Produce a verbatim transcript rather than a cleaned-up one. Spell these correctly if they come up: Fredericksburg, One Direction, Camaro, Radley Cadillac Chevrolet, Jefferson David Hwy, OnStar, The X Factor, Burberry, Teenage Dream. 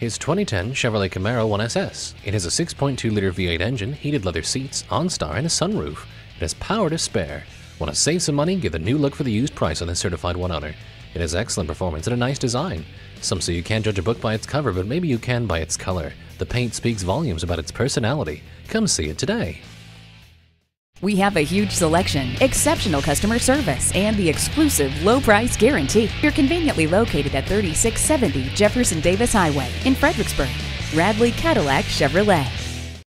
his twenty ten Chevrolet Camaro one S S. It has a six point two liter V eight engine, heated leather seats, OnStar, and a sunroof. It has power to spare. Want to save some money? Give a new look for the used price on this certified one owner. It has excellent performance and a nice design. Some say you can't judge a book by its cover, but maybe you can by its color. The paint speaks volumes about its personality. Come see it today. We have a huge selection, exceptional customer service, and the exclusive low price guarantee. You're conveniently located at thirty-six seventy Jefferson Davis Highway in Fredericksburg. Radley Cadillac Chevrolet.